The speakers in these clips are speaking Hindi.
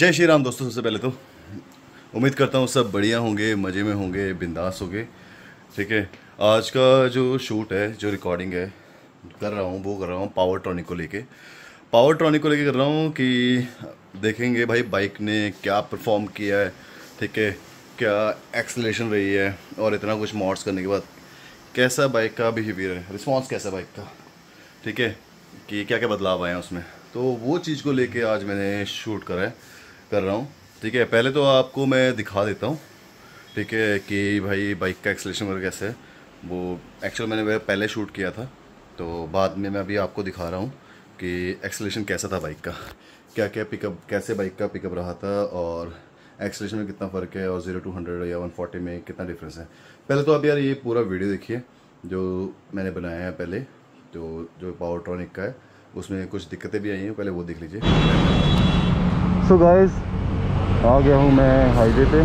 जय श्री राम दोस्तों। सबसे पहले तो उम्मीद करता हूँ सब बढ़िया होंगे, मज़े में होंगे, बिंदास होंगे। ठीक है, आज का जो शूट है, जो रिकॉर्डिंग है कर रहा हूँ, वो कर रहा हूँ पावरट्रॉनिक को लेके। कर रहा हूँ कि देखेंगे भाई बाइक ने क्या परफॉर्म किया है, ठीक है, क्या एक्सेलरेशन रही है, और इतना कुछ मॉड्स करने के बाद कैसा बाइक का बिहेवियर है, रिस्पॉन्स कैसा बाइक का, ठीक है, कि क्या क्या बदलाव आए हैं उसमें। तो वो चीज़ को लेके आज मैंने शूट कर रहा हूँ। ठीक है, पहले तो आपको मैं दिखा देता हूँ, ठीक है, कि भाई बाइक का एक्सेलरेशन वगैरह कैसे है। वो एक्चुअल मैंने पहले शूट किया था, तो बाद में मैं अभी आपको दिखा रहा हूँ कि एक्सेलरेशन कैसा था बाइक का, क्या क्या पिकअप, कैसे बाइक का पिकअप रहा था, और एक्सेलरेशन में कितना फ़र्क है, और 0-100 या 140 में कितना डिफरेंस है। पहले तो आप यार ये पूरा वीडियो देखिए जो मैंने बनाया है पहले, तो जो पावरट्रॉनिक का है उसमें कुछ दिक्कतें भी आई हैं, पहले वो देख लीजिए। सो गाइस, आ गया हूँ मैं हाईवे पे।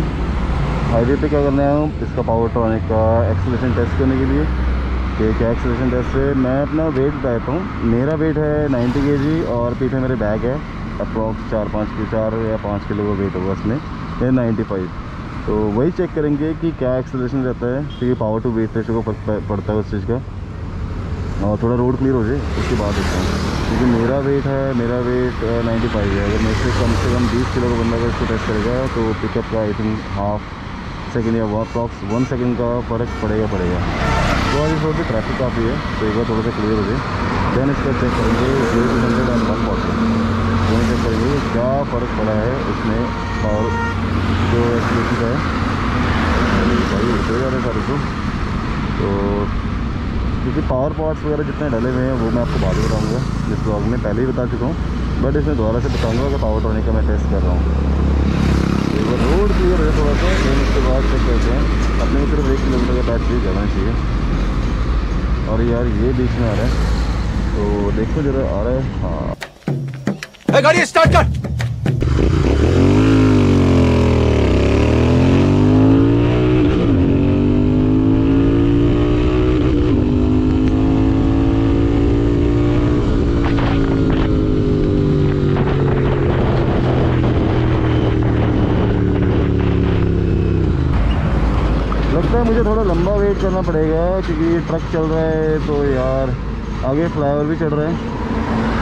हाईवे पे क्या करने आया हूँ, इसका पावरट्रॉनिक का एक्सेलरेशन टेस्ट करने के लिए कि क्या एक्सेलरेशन टेस्ट है। मैं अपना वेट बताता हूँ, मेरा वेट है 90 kg और पीछे मेरे बैग है अप्रॉक्स 4 या 5 किलो का वेट होगा इसमें, ये 95। तो वही चेक करेंगे कि क्या एक्सेलरेशन रहता है, क्योंकि पावर टू वेट रेशो को फर्क पड़ता है उस चीज़ का। और थोड़ा रोड क्लियर हो जाए उसके बाद देखता हूँ, क्योंकि मेरा वेट 95 है। अगर मेरे से कम 20 किलो का बंदा अगर इसको टेस्ट करेगा तो पिकअप का आई थिंक हाफ सेकेंड या अप्रॉक्स 1 सेकेंड का फ़र्क पड़ेगा। तो अभी थोड़ी सी ट्रैफिक काफ़ी है, तो एक बार थोड़ा सा क्लियर हो जाए, दैन इसका चेक करेंगे 0-100 चेक करेंगे क्या फ़र्क पड़ा है इसमें। और जो एक्सपीरियंस है सारे तो क्योंकि पावर पॉट्स वगैरह जितने डले हुए हैं वो मैं आपको बाद में बताऊँगा, जिस ब्लॉग में पहले ही बता चुका हूँ, बट इसमें दोबारा से बताऊँगा कि पावरट्रॉनिक का मैं टेस्ट कर रहा हूँ। तो रोड क्लियर है थोड़ा सा, लेकिन उसके बाद चेक करते हैं। अपने को सिर्फ 1 किलोमीटर का बैटरी जाना चाहिए। और यार ये बीच में आ रहा है, तो देखो जरा आ रहा है। हाँ गाड़ी स्टार्ट कर। मुझे थोड़ा लंबा वेट करना पड़ेगा क्योंकि ट्रक चल रहा है, तो यार आगे फ्लाईओवर भी चढ़ रहे हैं,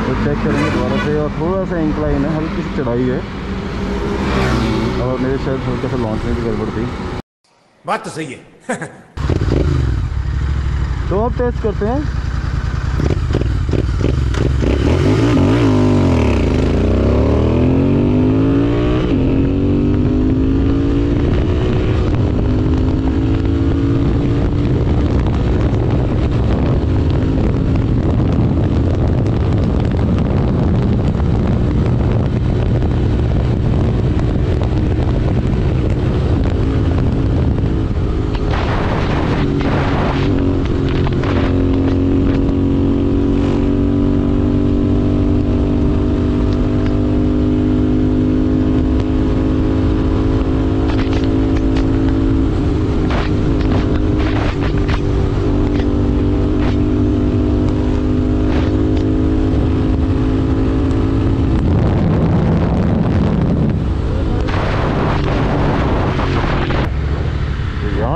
तो चेक करेंगे दोबारा से। और थोड़ा सा इंक्लाइन है, हल्की सी चढ़ाई है, और मेरे शायद हल्का सा लॉन्च में भी गड़बड़ थी। बात तो सही है। तो अब टेस्ट करते हैं।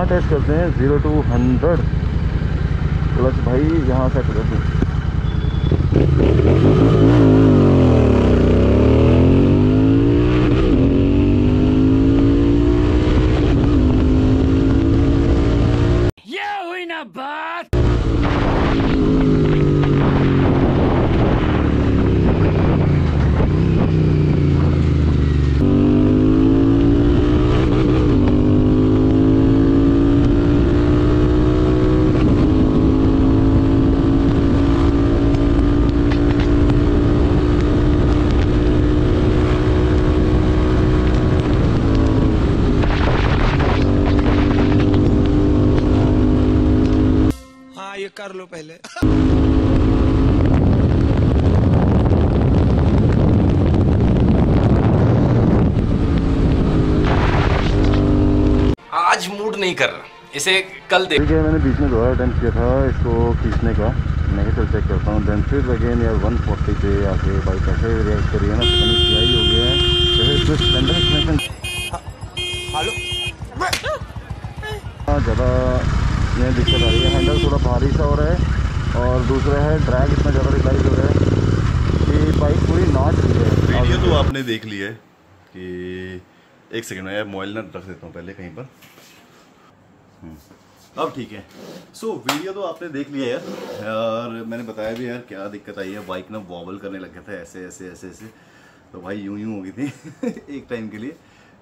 टेस्ट करते हैं 0-100 प्लस भाई यहाँ से ये हुई ना बात। कर लो पहले। आज मूड नहीं कर रहा, इसे कल देख। मैंने बीच में दोबारा अटेम्प्ट किया था इसको खींचने का, मैं चल चेक करता हूँ। देन फिर अगेन यार 140 पे आके बाइक ऐसे रिएक्ट करिए ना, क्या ही हो गया है। हेलो ज़्यादा यह दिक्कत आ रही है, हैंडल थोड़ा भारी सा हो रहा है और दूसरा है ड्रैग इतना ज़्यादा रिलाइज हो रहा है कि बाइक पूरी नॉट हुई है। वीडियो तो आपने देख ली है कि एक सेकेंड में यार मोबाइल ना रख देता हूँ पहले कहीं पर, अब ठीक है। सो वीडियो तो आपने देख लिया यार और मैंने बताया भी यार क्या दिक्कत आई है, बाइक ना वॉबल करने लग गया था ऐसे ऐसे ऐसे ऐसे, तो भाई यूं यूं हो गई थी एक टाइम के लिए।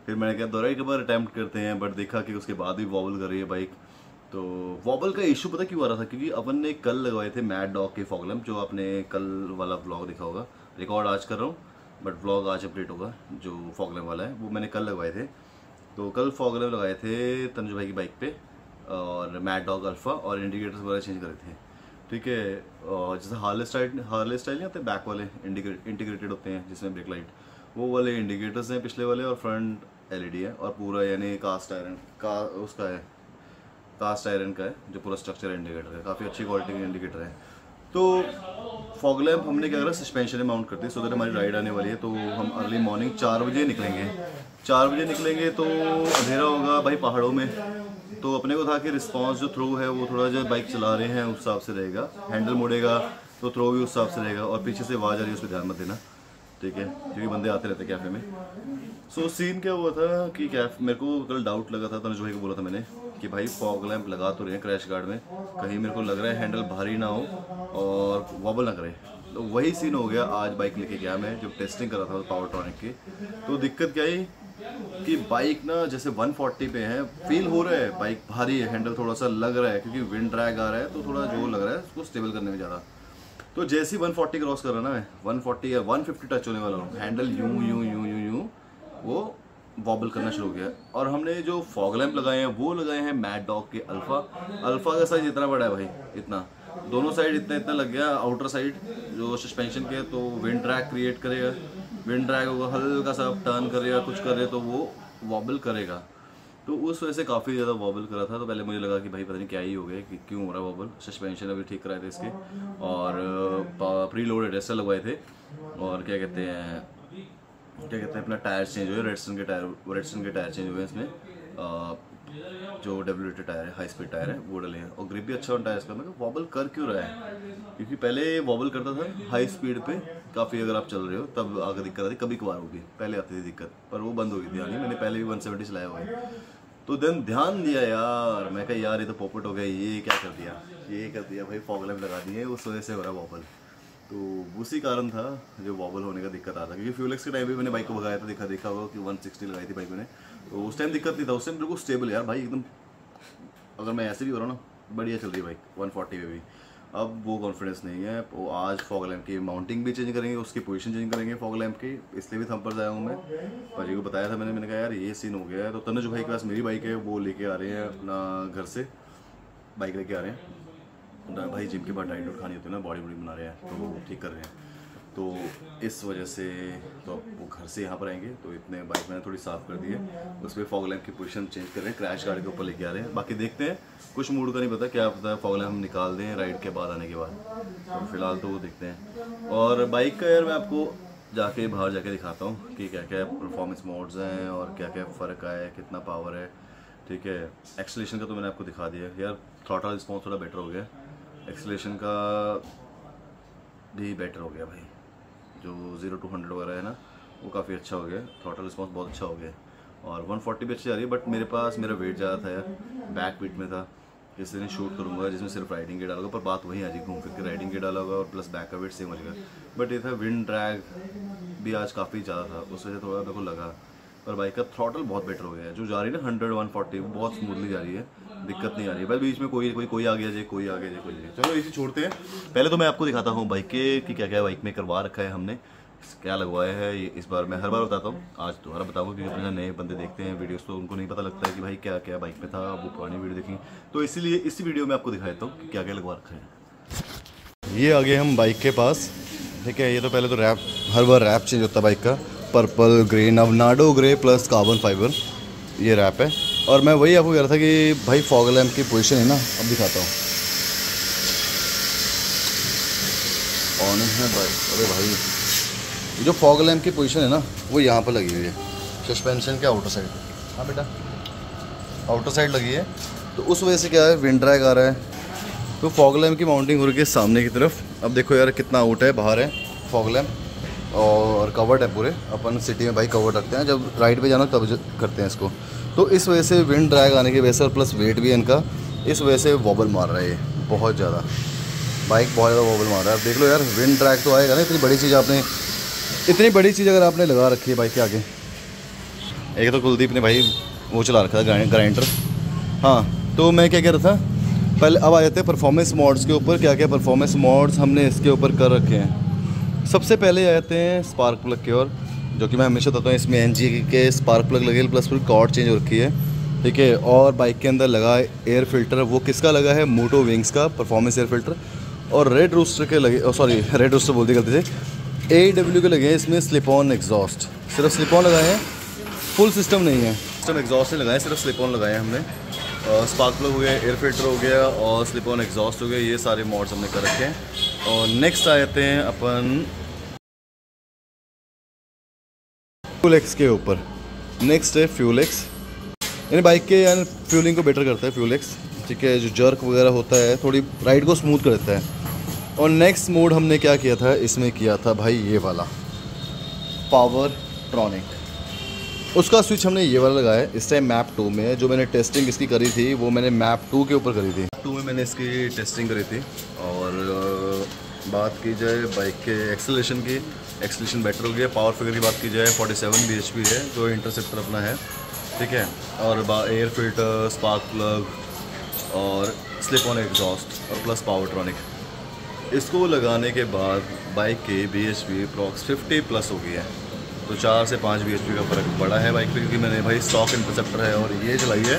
फिर मैंने कहा दोबारा एक बार अटैम्प्ट करते हैं, बट देखा कि उसके बाद भी वॉबल कर रही है बाइक। तो वॉबल का इशू पता क्यों आ रहा था, क्योंकि अपन ने कल लगवाए थे मैड डॉग के फॉगलम, जो आपने कल वाला व्लॉग देखा होगा। रिकॉर्ड आज कर रहा हूँ बट व्लॉग आज अपडेट होगा, जो फॉगलम वाला है वो मैंने कल लगवाए थे। तो कल फॉगलम लगाए थे तंजू भाई की बाइक पर और मैड डॉग अल्फा, और इंडिकेटर्स वगैरह चेंज करे थे, ठीक है। और जैसे हार्ले स्टाइल नहीं होते बैक वाले इंटीग्रेटेड होते हैं जिसमें ब्रेक लाइट, वो वाले इंडिकेटर्स हैं पिछले वाले, और फ्रंट एलईडी है, और पूरा यानी कास्ट आयरन का है जो पूरा स्ट्रक्चर इंडिकेटर है, काफ़ी अच्छी क्वालिटी के इंडिकेटर है। तो फॉग लैम्प हमने क्या करा सस्पेंशन में माउंट करते हैं, सो दैट हमारी राइड आने वाली है। तो हम अर्ली मॉर्निंग 4 बजे निकलेंगे, 4 बजे निकलेंगे तो अंधेरा होगा भाई पहाड़ों में, तो अपने को था कि रिस्पांस जो थ्रो है वो थोड़ा जो बाइक चला रहे हैं उस हिसाब से रहेगा, हैंडल मोड़ेगा तो थ्रो भी उस हिसाब से रहेगा, और पीछे से आवाज़ आ रही है उस पर ध्यान मत देना, ठीक है, क्योंकि बंदे आते रहते कैफ़े में। सो सीन क्या हुआ था कि कैफ मेरे को कल डाउट लगा था, तनुज भाई को बोला था मैंने कि भाई फॉग लैंप लगा तो रहे हैं क्रैश गार्ड में, कहीं मेरे को लग रहा है हैंडल भारी ना हो और वॉबल ना करे। तो वही सीन हो गया आज बाइक लेके गया मैं, जब टेस्टिंग कर रहा था पावरट्रॉनिक की। तो दिक्कत क्या आई कि बाइक ना जैसे 140 पे है, फील हो रहा है बाइक भारी है, हैंडल थोड़ा सा लग रहा है क्योंकि विंड ड्रैग आ रहा है, तो थोड़ा जोर लग रहा है उसको स्टेबल करने में ज़्यादा। तो जैसे ही 140 क्रॉस कर रहा ना मैं, 140 या 150 टच होने वाला हूँ, हैंडल यूं यूं यूं यूं यूं वो वॉबल करना शुरू हो गया। और हमने जो फॉग लैम्प लगाए हैं वो लगाए हैं मैड डॉग के अल्फ़ा का साइज़ इतना बड़ा है भाई, इतना दोनों साइड इतना लग गया, आउटर साइड जो सस्पेंशन के, तो विंड ड्रैग क्रिएट करेगा, विंड ड्रैग होगा, हल्का सा टर्न करेगा कुछ करे तो वो वॉबल करेगा। तो उस वजह से काफ़ी ज़्यादा वॉबल करा था, तो पहले मुझे लगा कि भाई पता नहीं क्या ही हो गया कि क्यों हो रहा है वॉबल। सस्पेंशन अभी ठीक कराए थे इसके, और प्री लोड एडजस्टर लगवाए थे, और क्या कहते हैं अपना टायर चेंज हुए, रेडस्टन के टायर चेंज हुए इसमें, जो WT टायर है हाई स्पीड टायर है वो डले हैं, और ग्रिप भी अच्छा होता है इसका। मैं वॉबल कर क्यों रहा है, क्योंकि पहले वॉबल करता था हाई स्पीड पे काफ़ी, अगर आप चल रहे हो तब आगे दिक्कत आती, कभी कभार होगी, पहले आती थी दिक्कत पर वो बंद हो गई थी यानी, मैंने पहले भी 170 चलाया हुआ है। तो देन ध्यान दिया यार, मैं कहा यार ये तो पॉपट हो गया, ये क्या कर दिया, ये कर दिया भाई, फॉग लैम्प लगा दिए, उस वजह से हो रहा है वॉबल। तो उसी कारण था जो वॉबल होने का दिक्कत आता, क्योंकि फ्यूल एक्स के टाइम भी मैंने बाइक को भगाया था, देखा होगा कि 160 लगाई थी बाइक मैंने, तो उस टाइम दिक्कत नहीं था, उस टाइम बिल्कुल स्टेबल यार भाई एकदम, अगर मैं ऐसे भी हो रहा हूँ ना बढ़िया चल रही है बाइक 140 पे भी। अब वो कॉन्फिडेंस नहीं है, वो आज फॉग लैम्प की माउंटिंग भी चेंज करेंगे, उसकी पोजीशन चेंज करेंगे फॉग लैम्प की, इसलिए भी थम्पर्स आया हूँ मैं, भाजी को बताया था मैंने कहा यार ये सीन हो गया है। तो तनुज भाई के पास मेरी बाइक है, वो लेके आ रहे हैं अपना घर से, बाइक लेके आ रहे हैं भाई, जिम के बाद डाइट वाइट खानी होती है ना, बॉडी बना रहे हैं तो वो ठीक कर रहे हैं, तो इस वजह से तो वो घर से यहाँ पर आएंगे। तो इतने बाइक मैंने थोड़ी साफ़ कर दी है, उस पर फॉग लैम्प की पोजीशन चेंज कर रहे हैं, क्रैश गार्ड के ऊपर लेके आ रहे हैं, बाकी देखते हैं, कुछ मूड का नहीं पता, क्या पता है फॉग लैम्प हम निकाल दें राइड के बाद आने के बाद, तो फिलहाल तो वो देखते हैं। और बाइक का यार मैं आपको जाके बाहर जाके दिखाता हूँ कि क्या क्या परफॉर्मेंस मोड्स हैं और क्या क्या फ़र्क आया, कितना पावर है, ठीक है। एक्सेलेरेशन का तो मैंने आपको दिखा दिया यार, थ्रॉटल रिस्पॉन्स थोड़ा बेटर हो गया, एक्सेलेरेशन का भी बेटर हो गया भाई, जो 0-100 वगैरह है ना वो काफ़ी अच्छा हो गया, थ्रॉटल रिस्पॉन्स बहुत अच्छा हो गया, और 140 पे अच्छी आ रही है। बट मेरे पास मेरा वेट ज़्यादा था यार, बैक वेट में था, इसलिए नहीं शूट करूँगा जिसमें सिर्फ राइडिंग के डालूंगा, पर बात वही आ जाएगी, घूम फिर के राइडिंग के डाला होगा और प्लस बैक का वेट सेम हो जाएगा। बट ये था विंड ड्रैग भी आज काफ़ी ज़्यादा था, उस वजह से थोड़ा मेरे को लगा, पर बाइक का थ्रॉटल बहुत बेटर हो गया है, जो जा रही है ना 100-140 बहुत स्मूथली जा रही है, दिक्कत नहीं आ रही है भाई, बीच में कोई आगे आ जाए, कोई आगे आ जाए, कोई आ जाए। चलो इसी छोड़ते हैं, पहले तो मैं आपको दिखाता हूँ बाइक के कि क्या क्या बाइक में करवा रखा है हमने, क्या लगवाया है। ये इस बार मैं हर बार बताता हूँ, आज दोबारा बताऊँगा क्योंकि अपने नए बंदे देखते हैं वीडियोस तो उनको नहीं पता लगता है कि भाई क्या क्या बाइक में था, वो पुरानी वीडियो देखेंगे, तो इसीलिए इसी वीडियो में आपको दिखा देता हूँ क्या क्या लगवा रखा है। ये आगे हम बाइक के पास, ठीक है, ये तो पहले तो रैप, हर बार रैप चेंज होता है बाइक का, purple grey, नवनाडो grey plus carbon fibre, ये रैप है। और मैं वही आपको कह रहा था कि भाई फॉग लैम्प की पोजीशन है ना, अब दिखाता हूँ, ऑन है भाई, अरे भाई जो फॉग लैम्प की पोजीशन है ना वो यहाँ पर लगी हुई है, सस्पेंशन के आउटर साइड। हाँ बेटा आउटर साइड लगी है तो उस वजह से क्या है विंड ड्रैग आ रहा है। तो फॉग लैम्प की माउंटिंग हो रही है सामने की तरफ। अब देखो यार कितना आउट है, बाहर है फॉग लैम्प और कवर्ड है पूरे। अपन सिटी में भाई कवर्ड रखते हैं, जब राइड पे जाना तब करते हैं इसको। तो इस वजह से विंड ड्रैग आने की वजह से और प्लस वेट भी है इनका, इस वजह से वॉबल मार रहा है ये बहुत ज़्यादा, बाइक बहुत ज़्यादा वॉबल मार रहा है। अब देख लो यार विंड ड्रैग तो आएगा ना, इतनी बड़ी चीज़ अगर आपने लगा रखी है बाइक के आगे। एक तो कुलदीप ने भाई वो चला रखा था ग्राइंडर। हाँ तो मैं क्या कह रहा था पहले, अब आ जाते हैं परफॉर्मेंस मॉड्स के ऊपर। क्या क्या परफॉर्मेंस मॉड्स हमने इसके ऊपर कर रखे हैं। सबसे पहले आ जाते हैं स्पार्क प्लग की ओर, जो कि मैं हमेशा बताता हूँ इसमें NG के स्पार्क प्लग लगे प्लस फिर कॉर्ड चेंज हो रखी है, ठीक है। और बाइक के अंदर लगा एयर फिल्टर, वो किसका लगा है मोटो विंग्स का परफॉर्मेंस एयर फिल्टर। और रेड रूस्टर के लगे, सॉरी रेड रूस्टर बोल दी गलती से, AWE के लगे हैं इसमें स्लिप ऑन एग्जॉस्ट। सिर्फ स्लिप ऑन लगाए हैं, फुल सिस्टम नहीं है, सिस्टम एग्जॉस्ट नहीं लगाए, सिर्फ स्लिप ऑन लगाए हैं हमने। स्पार्क प्लग हो गया, एयर फिल्टर हो गया और स्लिप ऑन एग्जॉस्ट हो गया, ये सारे मॉड्स हमने कर रखे हैं। और नेक्स्ट आ जाते हैं अपन फ्यूल एक्स के ऊपर। नेक्स्ट है फ्यूल एक्स, यानी बाइक के यानी फ्यूलिंग को बेटर करता है फ्यूल एक्स, ठीक है। जो जर्क वगैरह होता है थोड़ी राइड को स्मूथ कर देता है। और नेक्स्ट मोड हमने क्या किया था इसमें, किया था भाई ये वाला पावरट्रॉनिक, उसका स्विच हमने ये वाला लगाया है। इस टाइम मैप 2 में जो मैंने टेस्टिंग इसकी करी थी वो मैंने मैप 2 के ऊपर करी थी, 2 में मैंने इसकी टेस्टिंग करी थी। और बात की जाए बाइक के एक्सेलेरेशन की, एक्सेलेरेशन बेटर हो गया। पावर फिगर की बात की जाए 47 bhp है जो इंटरसेप्टर अपना है, ठीक है। और एयर फिल्टर, स्पार्क प्लग और स्लिप ऑन एग्जॉस्ट और प्लस पावरट्रॉनिक, इसको लगाने के बाद बाइक के bhp अप्रॉक्स 50+ हो गई है। तो 4 से 5 bhp का फ़र्क बड़ा है बाइक पे, क्योंकि मैंने भाई स्टॉक इंटरसेप्टर है और ये चलाई है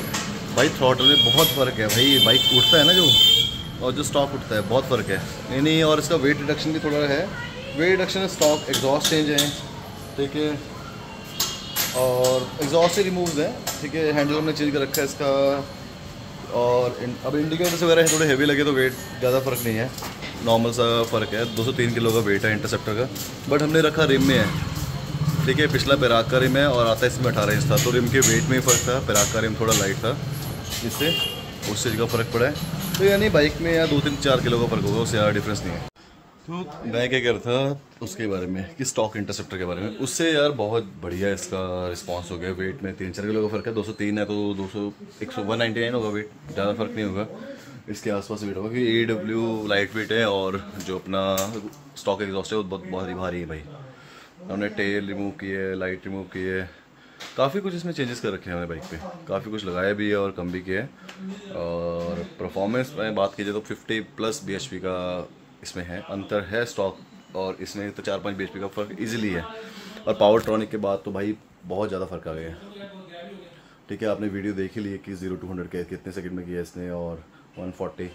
भाई, थ्रॉटल में बहुत फ़र्क है भाई। बाइक उठता है ना जो, और जो स्टॉक उठता है बहुत फ़र्क है। नहीं, और इसका वेट रिडक्शन भी थोड़ा है, weight reduction, stock exhaust change है, ठीक है। और एग्जॉस्ट से रिमूव्स है, ठीक है। हैंडल हमने चेंज कर रखा है इसका। और अब इंडिकेटर्स वगैरह थोड़े हैवी लगे तो वेट ज़्यादा फ़र्क नहीं है, नॉर्मल सा फ़र्क है। 203 किलो का वेट है इंटरसेप्टर का, बट हमने रखा रिम में है, ठीक है। पिछला पैराक का रिम है और आता इसमें 18 इंच था, तो रिम के वेट में ही फ़र्क था, पैराक का रिम थोड़ा लाइट था, इससे उस चीज़ का फ़र्क पड़ा है। तो यानी बाइक में या 2-3-4 किलो का फ़र्क होगा, उससे ज़्यादा डिफरेंस नहीं है। तो मैं क्या कह रहा था उसके बारे में कि स्टॉक इंटरसेप्टर के बारे में, उससे यार बहुत बढ़िया इसका रिस्पॉन्स हो गया। वेट में 3-4 किलो का फ़र्क है, 203 है तो 199 होगा वेट, ज़्यादा फ़र्क नहीं होगा, इसके आसपास वेट होगा। क्योंकि AWE लाइट वेट है और जो अपना स्टॉक एग्जॉस्ट है वो बहुत भारी है भाई। हमने टेल रिमूव किए, लाइट रिमूव किए, काफ़ी कुछ इसमें चेंजेस कर रखे हैं हमने बाइक पे, काफ़ी कुछ लगाया भी है और कम भी किया है। और परफॉर्मेंस में बात की जाए तो 50+ bhp का इसमें है, अंतर है स्टॉक और इसमें, तो 4-5 bhp का फ़र्क इजीली है। और पावरट्रॉनिक के बाद तो भाई बहुत ज़्यादा फ़र्क आ गया है, ठीक है। आपने वीडियो देख ही ली है कि 0-100 कितने सेकेंड में किया इसने, और 140,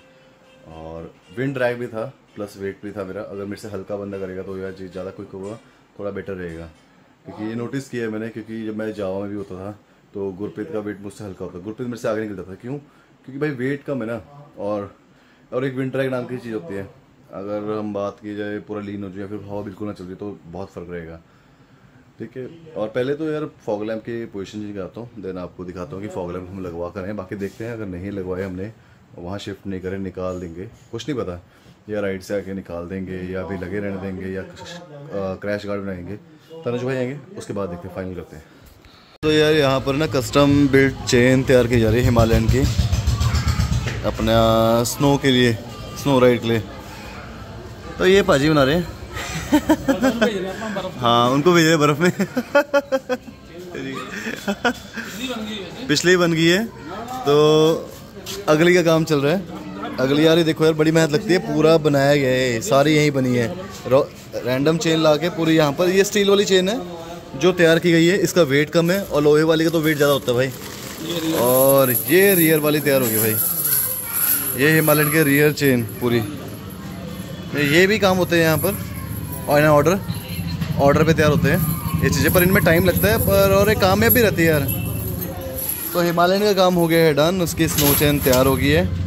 और विंड ड्राइव भी था प्लस वेट भी था मेरा। अगर मेरे से हल्का बंदा करेगा तो यार ज़्यादा क्विक होगा, थोड़ा बेटर रहेगा। क्योंकि ये नोटिस किया है मैंने, क्योंकि जब मैं जावा में भी होता था तो गुरप्रीत का वेट मुझसे हल्का होता था, गुरप्रीत मेरे से आगे निकलता था। क्यों? क्योंकि भाई वेट कम है ना। और एक विंड ट्रैक नाम की चीज़ होती है, अगर हम बात की जाए पूरा लीन हो जाए फिर हवा बिल्कुल ना चल रही तो बहुत फ़र्क रहेगा, ठीक है। और पहले तो यार फॉग लैम्प की पोजिशन चेंज कराता हूँ, देन आपको दिखाता हूँ कि फॉग लैम्प हम लगवा कर रहे हैं। बाकी देखते हैं, अगर नहीं लगवाए हमने वहाँ शिफ्ट नहीं करें निकाल देंगे, कुछ नहीं पता, या राइड से आके निकाल देंगे या अभी लगे रहने देंगे या क्रैश गार्ड बनाएंगे, तनुज भाई आएंगे उसके बाद देखते हैं, फाइनल करते हैं। तो यार यहाँ पर ना कस्टम बिल्ड चेन तैयार की जा रही है हिमालयन की, अपना स्नो के लिए, स्नो राइड के लिए। तो ये पाजी बना रहे हैं, हाँ उनको भेज रहे बर्फ़ में। पिछली बन गई है तो अगली का काम चल रहा है। अगली यार देखो यार बड़ी मेहनत लगती है, पूरा बनाया गया है, सारी यहीं बनी है, रैंडम चेन ला के पूरी यहाँ पर। ये स्टील वाली चेन है जो तैयार की गई है, इसका वेट कम है और लोहे वाली का तो वेट ज़्यादा होता है भाई। और ये रियर वाली तैयार होगी भाई, ये हिमालयन के रियर चेन पूरी, ये भी काम होते हैं यहाँ पर। और ऑर्डर पर तैयार होते हैं ये चीज़ें, पर इनमें टाइम लगता है पर, और एक कामयाब भी रहती है यार। तो हिमालयन का काम हो गया है डन, उसकी स्नो चेन तैयार हो गई है।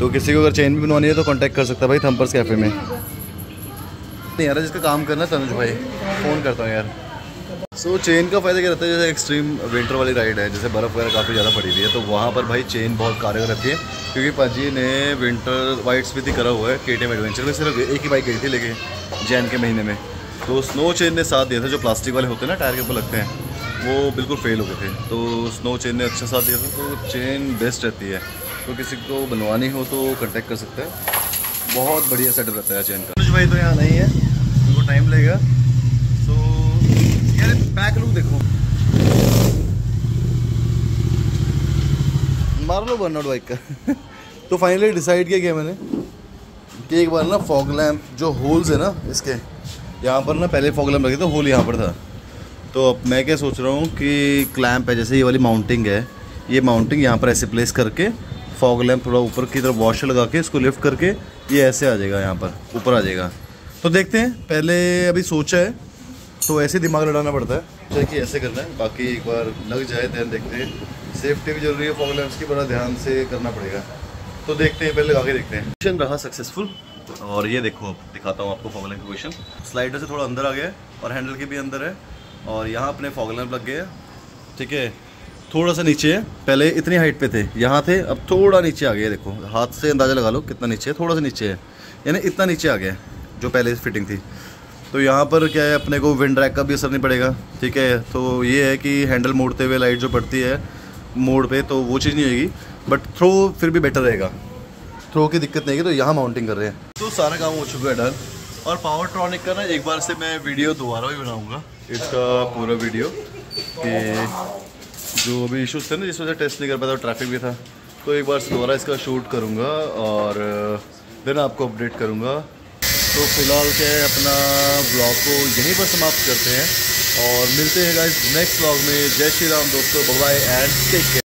तो किसी को अगर चेन भी बनवानी है तो कांटेक्ट कर सकता है भाई थम्पर्स कैफ़े में। नहीं यार जिसका काम करना तनुज भाई, फ़ोन करता हूँ यार। सो चेन का फ़ायदा क्या रहता है, जैसे एक्सट्रीम विंटर वाली राइड है, जैसे बर्फ़ वगैरह काफ़ी ज़्यादा पड़ी हुई है, तो वहाँ पर भाई चेन बहुत कारगर रहती है, क्योंकि पाजी ने विंटर वाइड्स भी करा हुआ है KTM एडवेंचर में, सिर्फ एक ही बाइक गई थी लेके जैन के महीने में, तो स्नो चेन ने साथ दिया था। जो प्लास्टिक वाले होते हैं ना टायर के ऊपर लगते हैं, वो बिल्कुल फेल हो गए थे, तो स्नो चेन ने अच्छा साथ दिया था। तो चेन बेस्ट रहती है, तो किसी को बनवानी हो तो कॉन्टैक्ट कर सकते हैं, बहुत बढ़िया सेटअप रहता है चेन का। अनुज भाई तो यहाँ नहीं है, उनको टाइम लगेगा, तो यार बैक लुक देखो, मार लो बर्नआउट बाइक का। तो फाइनली डिसाइड किया मैंने कि एक बार ना फॉग लैम्प जो होल्स है ना इसके, यहाँ पर ना पहले फॉग लैम्प रखे थे, होल यहाँ पर था, तो अब मैं क्या सोच रहा हूँ कि क्लैम्प है, जैसे ये वाली माउंटिंग है, ये माउंटिंग यहाँ पर ऐसे प्लेस करके फॉग लैम्प थोड़ा ऊपर की तरफ वॉशर लगा के इसको लिफ्ट करके ये ऐसे आ जाएगा, यहाँ पर ऊपर आ जाएगा। तो देखते हैं, पहले अभी सोचा है तो ऐसे दिमाग लड़ाना पड़ता है, देखिए ऐसे करना है, बाकी एक बार लग जाए ध्यान, देखते हैं। सेफ्टी भी जरूरी है, फॉग लैम्प्स की बड़ा ध्यान से करना पड़ेगा, तो देखते हैं, पहले लगा के देखते हैं। मिशन रहा सक्सेसफुल, और ये देखो अब दिखाता हूँ आपको फॉग लैम्प का क्वेश्चन। स्लाइडर से थोड़ा अंदर आ गया और हैंडल के भी अंदर है, और यहाँ अपने फॉग लैम्प लग गए, ठीक है, थोड़ा सा नीचे है, पहले इतनी हाइट पे थे, यहाँ थे, अब थोड़ा नीचे आ गया, देखो हाथ से अंदाज़ा लगा लो कितना नीचे है, थोड़ा सा नीचे है, यानी इतना नीचे आ गया जो पहले फिटिंग थी। तो यहाँ पर क्या है, अपने को विंड रैक का भी असर नहीं पड़ेगा, ठीक है, तो ये है कि हैंडल मोड़ते हुए लाइट जो पड़ती है मोड़ पे, तो वो चीज़ नहीं होगी, बट थ्रो फिर भी बेटर रहेगा, थ्रो की दिक्कत नहीं है। तो यहाँ माउंटिंग कर रहे हैं, तो सारा काम हो चुका है डन। और पावरट्रॉनिक का ना एक बार से मैं वीडियो दोबारा भी बनाऊँगा, इसका पूरा वीडियो कि जो अभी इशूज़ थे ना जिस वजह से टेस्ट नहीं कर पाया था, ट्रैफिक भी था, तो एक बार से दोबारा इसका शूट करूँगा और देन आपको अपडेट करूँगा। तो फिलहाल के अपना व्लॉग को यहीं पर समाप्त करते हैं और मिलते हैं गाइस नेक्स्ट व्लॉग में। जय श्री राम दोस्तों, bye bye and take care.